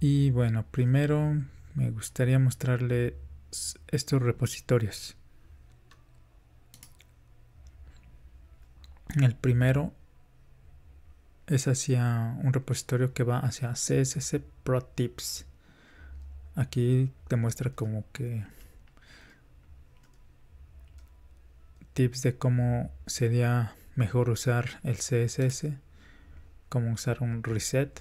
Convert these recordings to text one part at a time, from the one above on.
Y bueno, primero me gustaría mostrarles estos repositorios. El primero es hacia un repositorio que va hacia CSS Pro Tips. Aquí te muestra como que tips de cómo sería mejor usar el CSS, cómo usar un reset.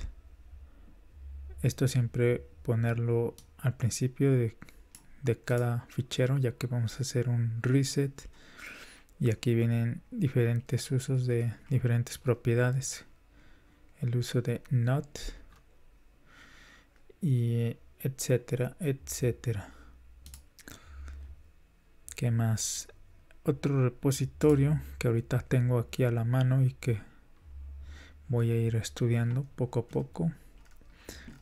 Esto siempre ponerlo al principio de cada fichero, ya que vamos a hacer un reset. Y aquí vienen diferentes usos de diferentes propiedades. El uso de not y etcétera, etcétera. ¿Qué más? Otro repositorio que ahorita tengo aquí a la mano y que voy a ir estudiando poco a poco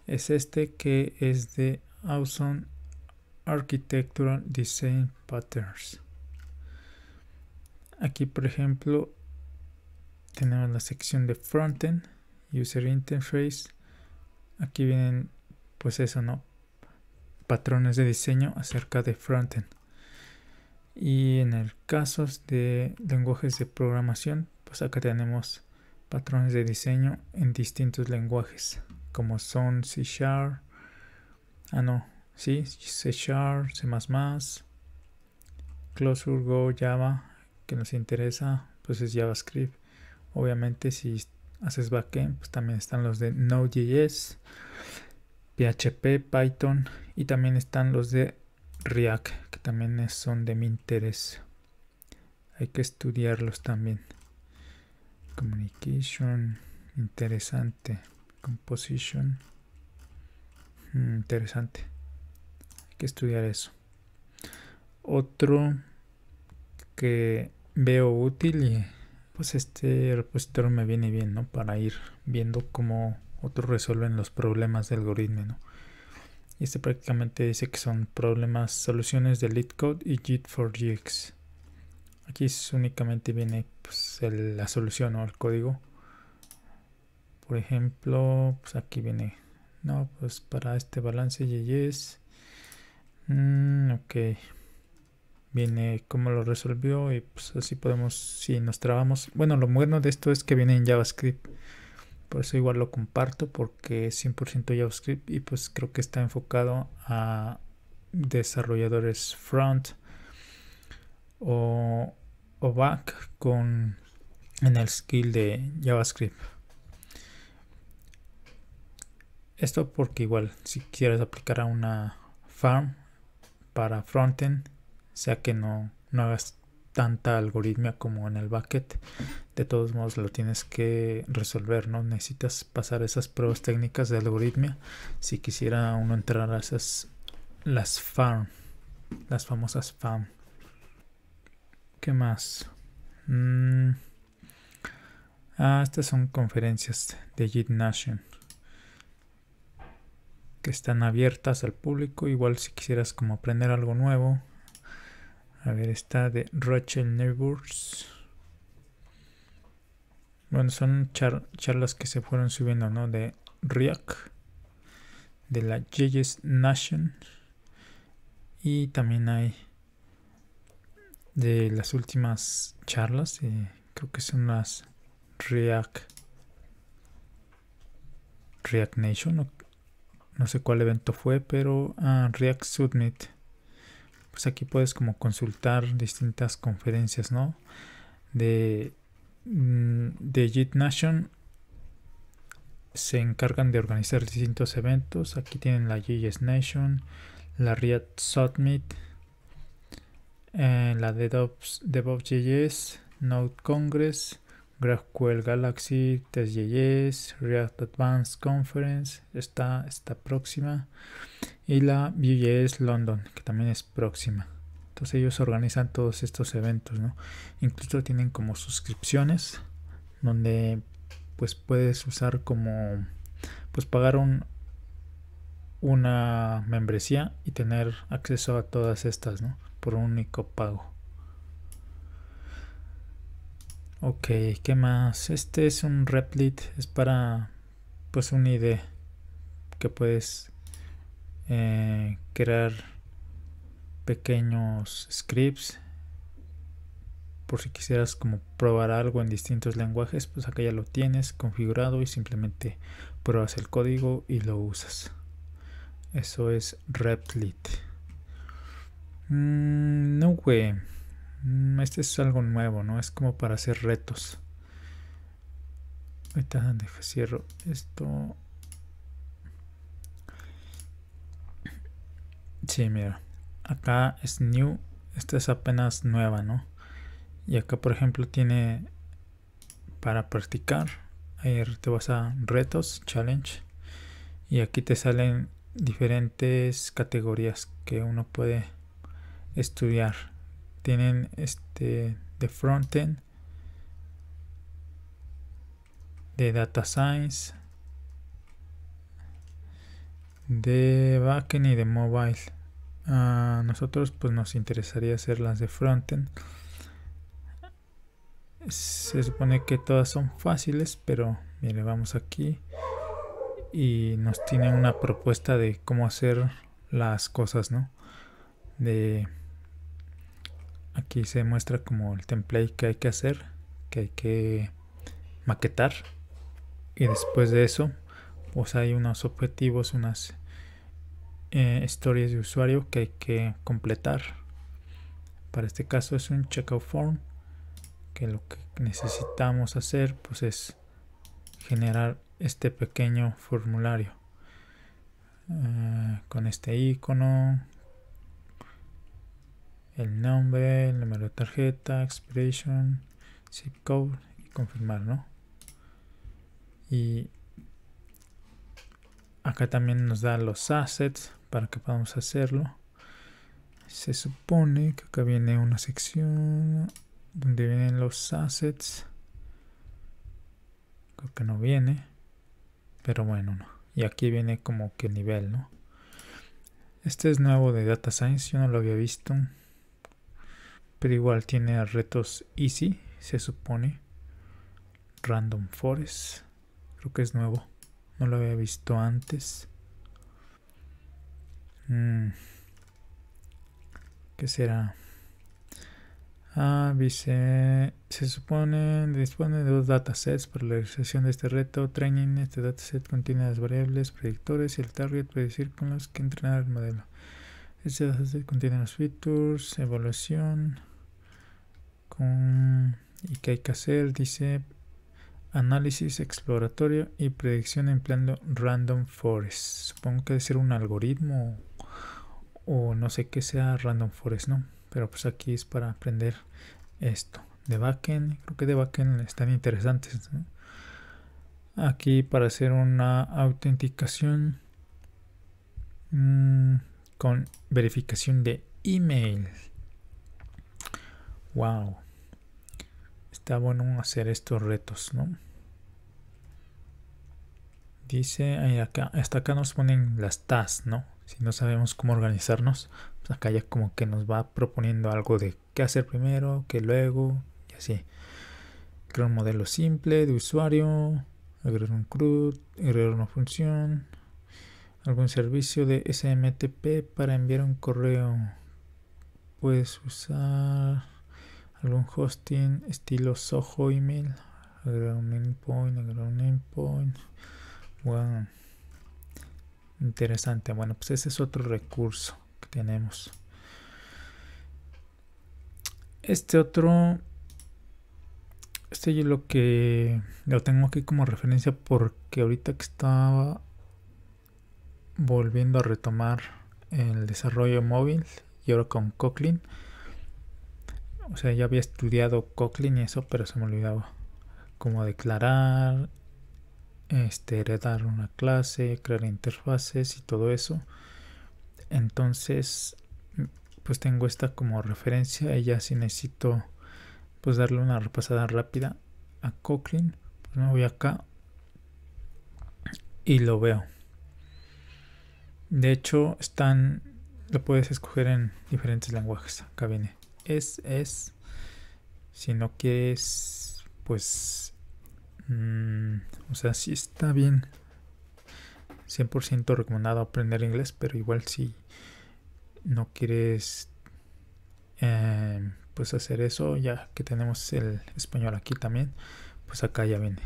es este, que es de Awesome Architectural Design Patterns. Aquí, por ejemplo, tenemos la sección de frontend, user interface. Aquí vienen, pues eso, ¿no? Patrones de diseño acerca de frontend. Y en el caso de lenguajes de programación, pues acá tenemos patrones de diseño en distintos lenguajes, como son C#, C++, Closure, Go, Java. Que nos interesa, pues es JavaScript. Obviamente, si haces backend, pues también están los de Node.js, PHP, Python, y también están los de React, que también son de mi interés. Hay que estudiarlos también. Communication, interesante. Composition, interesante. Hay que estudiar eso. Otro que veo útil, y pues este repositorio me viene bien, ¿no? Para ir viendo cómo otros resuelven los problemas de algoritmo, ¿no? Y este prácticamente dice que son problemas, soluciones de LeetCode y Git4GX. Aquí únicamente viene, pues, la solución o el código. Por ejemplo, pues aquí viene, no, pues para este balance JS, ok, viene cómo lo resolvió, y pues así podemos, si nos trabamos. Bueno, lo bueno de esto es que viene en JavaScript, por eso igual lo comparto, porque es 100% JavaScript y pues creo que está enfocado a desarrolladores front o back en el skill de JavaScript. Esto porque igual si quieres aplicar a una farm para frontend, o sea que no hagas tanta algoritmia como en el bucket. De todos modos lo tienes que resolver, ¿no? Necesitas pasar esas pruebas técnicas de algoritmia si quisiera uno entrar a esas, las famosas farm. ¿Qué más? Estas son conferencias de GitNation que están abiertas al público. Igual si quisieras como aprender algo nuevo. A ver, esta de Rachel Neighbors. Bueno, son charlas que se fueron subiendo, ¿no? De React, de la JS Nation, y también hay de las últimas charlas, creo que son las React Nation, no sé cuál evento fue, pero React Summit. Pues aquí puedes como consultar distintas conferencias, ¿no? De GitNation se encargan de organizar distintos eventos. Aquí tienen la JS Nation, la React Summit, la DevOps JS, Node Congress, GraphQL Galaxy, TestJS, React Advanced Conference, está próxima, y la VueJS London, que también es próxima. Entonces ellos organizan todos estos eventos, ¿no? Incluso tienen como suscripciones donde pues puedes usar como, pues pagar una membresía y tener acceso a todas estas, ¿no? Por un único pago. Ok, ¿qué más? Este es un Replit, es para pues un IDE que puedes crear pequeños scripts por si quisieras como probar algo en distintos lenguajes. Pues acá ya lo tienes configurado y simplemente pruebas el código y lo usas. Eso es Replit. No, güey, este es algo nuevo, ¿no? Es como para hacer retos. Ahorita deja, cierro esto. Sí, mira, acá es new, esta es apenas nueva, ¿no? Y acá, por ejemplo, tiene para practicar. Ahí te vas a retos, challenge, y aquí te salen diferentes categorías que uno puede estudiar. Tienen de frontend, de data science, de backend y de mobile. A nosotros pues nos interesaría hacer las de frontend. Se supone que todas son fáciles, pero mire, vamos aquí y nos tiene una propuesta de cómo hacer las cosas, ¿no? Aquí se muestra como el template que hay que hacer, que hay que maquetar, y después de eso pues hay unos objetivos, unas historias de usuario que hay que completar. Para este caso es un checkout form, que lo que necesitamos hacer pues es generar este pequeño formulario con este icono, el nombre, el número de tarjeta, expiration, zip code y confirmar, ¿no? Y acá también nos da los assets para que podamos hacerlo. Se supone que acá viene una sección donde vienen los assets. Creo que no viene, pero bueno, no. Y aquí viene como que el nivel, ¿no? Este es nuevo de data science, yo no lo había visto, pero igual tiene retos easy, se supone. Random forest, creo que es nuevo, no lo había visto antes. ¿Qué será? Se supone dispone de dos datasets para la realización de este reto. Training, este dataset contiene las variables predictores y el target predecir con los que entrenar el modelo. Este dataset contiene los features, evaluación y qué hay que hacer. Dice análisis exploratorio y predicción empleando random forest. Supongo que debe ser un algoritmo o no sé qué sea random forest, ¿no? Pero pues aquí es para aprender esto. De backend, creo que de backend están interesantes, ¿no? Aquí para hacer una autenticación con verificación de email. Wow. Está bueno hacer estos retos, ¿no? Dice ahí acá, hasta acá nos ponen las tasks, ¿no? Si no sabemos cómo organizarnos, pues acá ya como que nos va proponiendo algo de qué hacer primero, qué luego, y así. Crear un modelo simple de usuario, agregar un CRUD, agregar una función, algún servicio de SMTP para enviar un correo. Puedes usar algún hosting estilo Zoho email, agregar un endpoint, Bueno. Interesante. Bueno, pues ese es otro recurso que tenemos. Este yo lo tengo aquí como referencia porque ahorita que estaba volviendo a retomar el desarrollo móvil y ahora con Kotlin, o sea, ya había estudiado Kotlin y eso, pero se me olvidaba como declarar, heredar una clase, crear interfaces y todo eso. Entonces pues tengo esta como referencia y ya si necesito pues darle una repasada rápida a Kotlin, pues me voy acá y lo veo. De hecho lo puedes escoger en diferentes lenguajes. Acá viene es si no quieres, pues o sea, sí está bien 100% recomendado aprender inglés, pero igual si no quieres pues hacer eso, ya que tenemos el español aquí también, pues acá ya viene.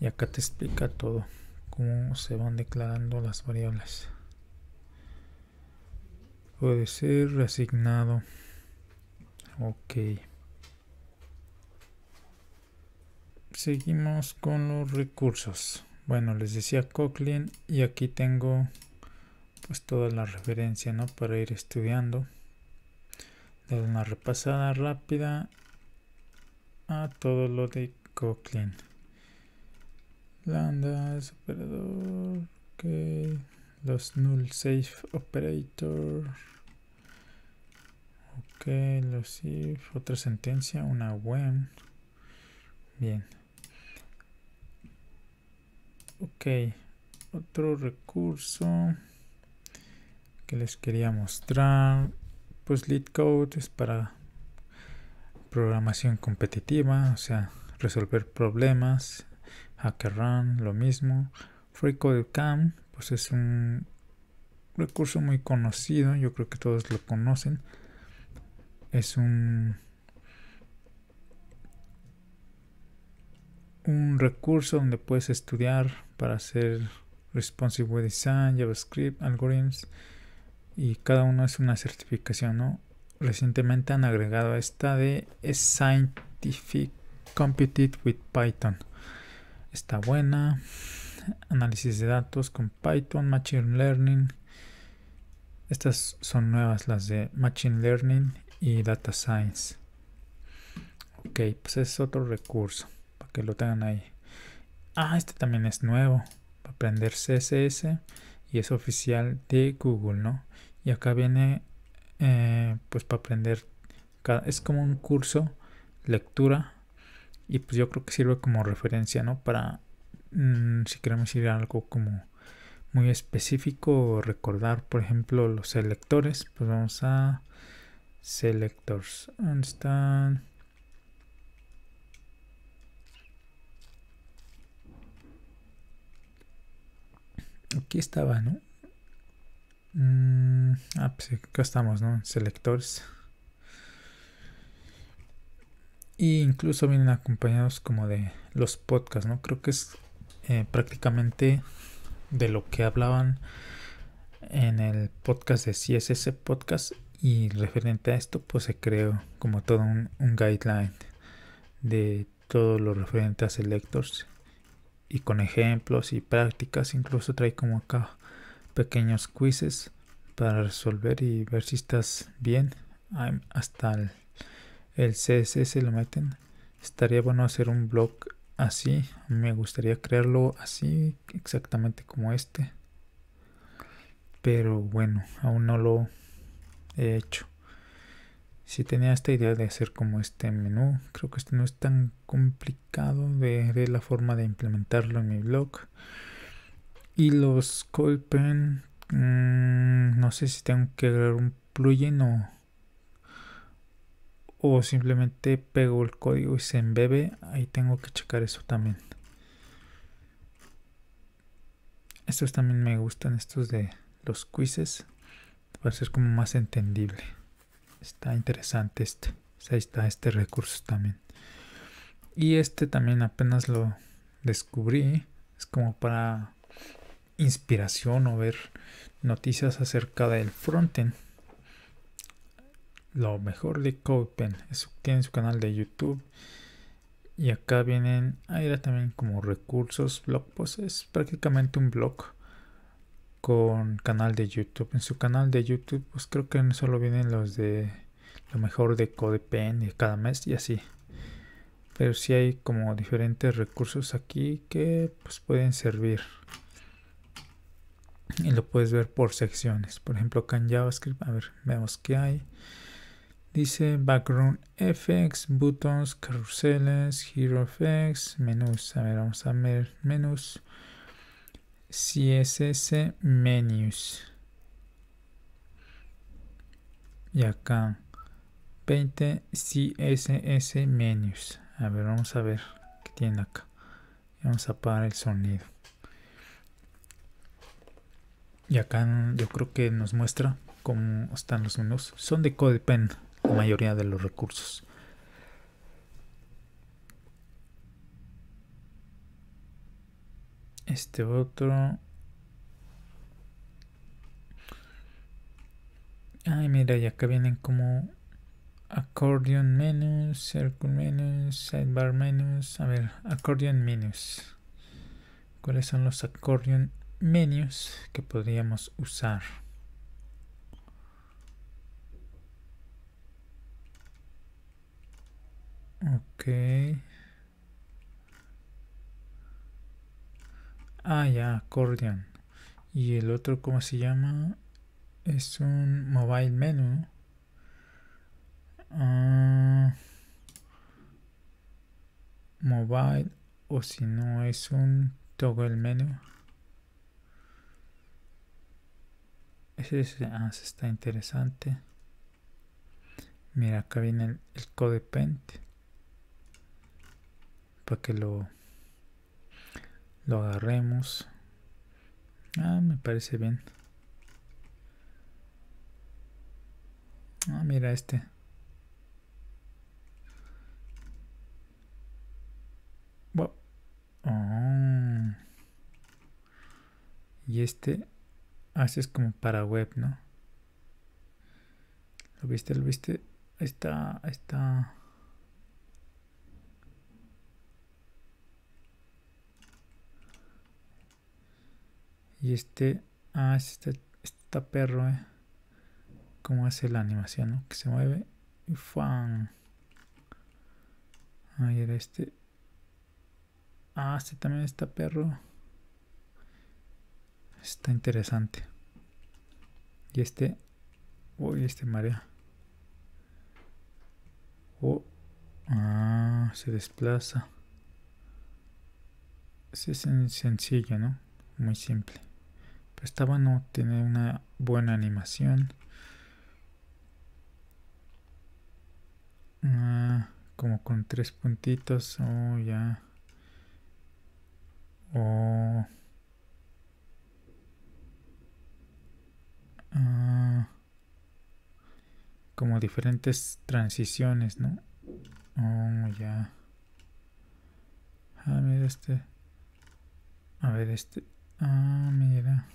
Y acá te explica todo, cómo se van declarando las variables. Puede ser reasignado. Ok. Seguimos con los recursos. Bueno, les decía Kotlin y aquí tengo pues toda la referencia, ¿no? Para ir estudiando. Dar una repasada rápida a todo lo de Kotlin. Lambdas, operador, ok. Los null safe operator, ok, los if, otra sentencia, una when, bien, ok. Otro recurso que les quería mostrar, pues LeetCode es para programación competitiva, o sea, resolver problemas. HackerRank, lo mismo. FreeCodeCamp, pues es un recurso muy conocido, yo creo que todos lo conocen. Es un recurso donde puedes estudiar para hacer Responsive Web Design, JavaScript, Algorithms, y cada uno es una certificación, ¿no? Recientemente han agregado esta de Scientific Computing with Python. Está buena. Análisis de datos con Python, Machine Learning. Estas son nuevas, las de Machine Learning y Data Science. Ok, pues es otro recurso para que lo tengan ahí. Ah, este también es nuevo, para aprender CSS, y es oficial de Google, ¿no? Y acá viene pues para aprender, es como un curso, lectura, y pues yo creo que sirve como referencia, ¿no? Para si queremos ir a algo como muy específico, recordar, por ejemplo, los selectores, pues vamos a selectors. ¿Dónde están? Aquí estaba, ¿no? Pues acá estamos, ¿no? Selectores. Y incluso vienen acompañados como de los podcasts, ¿no? Creo que es prácticamente de lo que hablaban en el podcast de CSS Podcast, y referente a esto pues se creó como todo un guideline de todo lo referente a selectors, y con ejemplos y prácticas. Incluso trae como acá pequeños quizzes para resolver y ver si estás bien. Hasta el CSS lo meten. Estaría bueno hacer un blog así. A mí me gustaría crearlo así, exactamente como este, pero bueno, aún no lo he hecho. Si sí tenía esta idea de hacer como este menú. Creo que este no es tan complicado. Veré la forma de implementarlo en mi blog. Y los CodePen, no sé si tengo que agregar un plugin o simplemente pego el código y se embebe. Ahí tengo que checar eso también. Estos también me gustan, estos de los quizzes, para ser como más entendible. Está interesante este. Ahí está este recurso también. Y este también apenas lo descubrí. Es como para inspiración o ver noticias acerca del frontend. Lo mejor de CodePen. Tiene su canal de YouTube. Y acá vienen. Ahí era también como recursos, blog post. Es prácticamente un blog con canal de YouTube. En su canal de YouTube pues creo que no solo vienen los de lo mejor de CodePen de cada mes y así. Pero sí hay como diferentes recursos aquí que pues pueden servir. Y lo puedes ver por secciones. Por ejemplo, acá en JavaScript. A ver, veamos qué hay. Dice background effects, buttons, carruseles, hero effects, menús. A ver, vamos a ver menús. CSS menus. Y acá. 20 CSS menus. A ver, vamos a ver qué tiene acá. Vamos a apagar el sonido. Y acá yo creo que nos muestra cómo están los menús. Son de CodePen la mayoría de los recursos. Este otro. Ay, mira, y acá vienen como accordion menus, circle menus, sidebar menus. A ver, accordion menus. ¿Cuáles son los accordion menus que podríamos usar? Ok. Ah, ya, accordion. Y el otro, ¿cómo se llama? Es un mobile menu. Mobile, o si no es un toggle menu. Ese está interesante. Mira, acá viene el CodePen para que lo agarremos. Ah, me parece bien. Ah, mira este. Oh. Y este haces como para web, ¿no? ¿Lo viste? ¿Lo viste? Ahí está, ahí está. Y este, está perro, ¿eh? Cómo hace la animación, ¿no? Que se mueve y ¡fuan! Ahí era este. Ah, este también está perro. Está interesante. Y este. Uy, este marea. Oh. Ah, se desplaza. Ese es sencillo, ¿no? Muy simple. Pero está bueno tener una buena animación. Ah, como con 3 puntitos. Oh, ya. Oh. Ah. Como diferentes transiciones, ¿no? Oh, ya. Ah, mira este. A ver este. Ah, mira.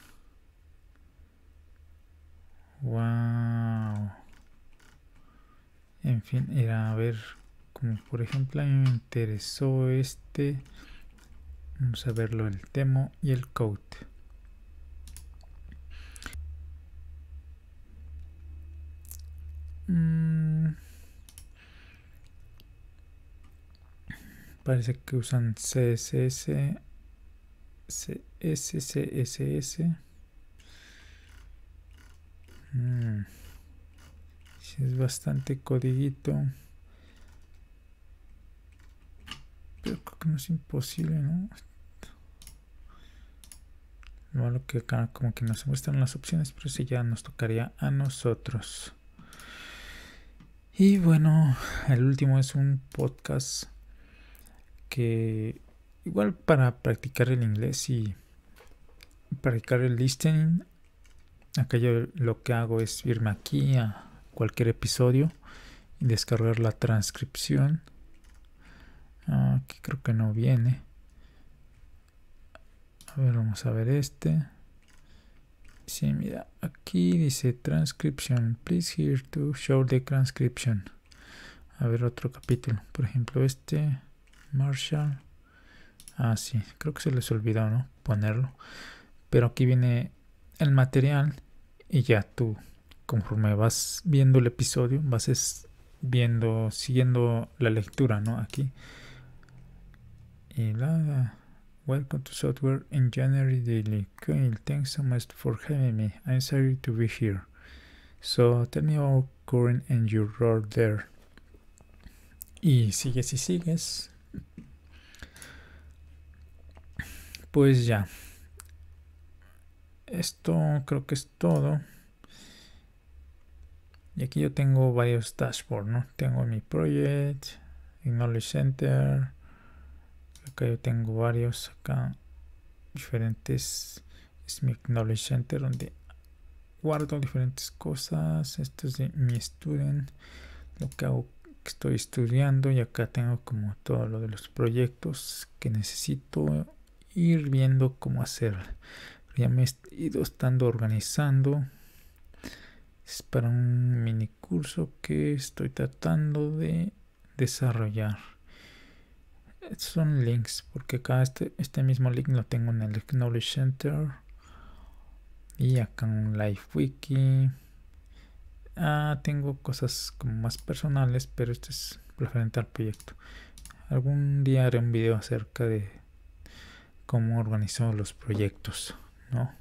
Wow. En fin, era a ver, como por ejemplo a mí me interesó este. Vamos a verlo, el demo y el code. Parece que usan CSS, CSS. Es bastante codiguito, pero creo que no es imposible, ¿no? Lo malo que acá como que nos muestran las opciones, pero si ya nos tocaría a nosotros. Y bueno, el último es un podcast que igual para practicar el inglés y practicar el listening. Acá yo lo que hago es irme aquí a cualquier episodio y descargar la transcripción. Aquí creo que no viene. A ver, vamos a ver este. Sí, mira, aquí dice transcription. Please here to show the transcription. A ver otro capítulo. Por ejemplo, este. Marshall. Ah, sí. Creo que se les olvidó, ¿no? Ponerlo. Pero aquí viene el material y ya tú, conforme vas viendo el episodio, vas viendo, siguiendo la lectura, ¿no? Aquí. Y la... Welcome to Software Engineering Daily. Cool, thanks so much for having me. I'm sorry to be here. So, tell me about current and your role there. Y sigues y sigues. Pues ya. Esto creo que es todo. Y aquí yo tengo varios dashboards, ¿no? Tengo mi project, Knowledge Center. Acá yo tengo varios, acá diferentes es mi Knowledge Center donde guardo diferentes cosas. Esto es de mi student, lo que hago, que estoy estudiando, y acá tengo como todo lo de los proyectos que necesito ir viendo cómo hacer. Ya me he ido estando organizando. Es para un mini curso que estoy tratando de desarrollar. Estos son links, porque acá este mismo link lo tengo en el Knowledge Center, y acá un live wiki. Tengo cosas como más personales, pero esto es referente al proyecto. Algún día haré un video acerca de cómo organizo los proyectos, ¿no?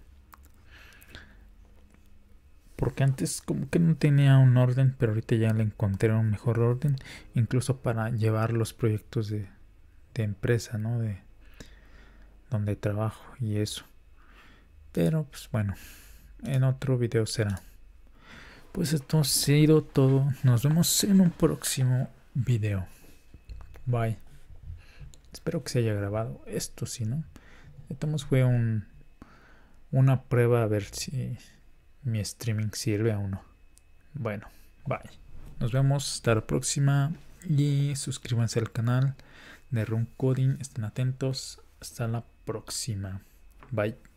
Porque antes como que no tenía un orden, pero ahorita ya le encontré un mejor orden, incluso para llevar los proyectos de empresa, ¿no? De donde trabajo y eso. Pero pues bueno, en otro video será. Pues esto ha sido todo. Nos vemos en un próximo video. Bye. Espero que se haya grabado esto, si no. Entonces fue una prueba a ver si mi streaming sirve o no. Bueno, bye. Nos vemos hasta la próxima. Y suscríbanse al canal de RunCoding. Estén atentos. Hasta la próxima. Bye.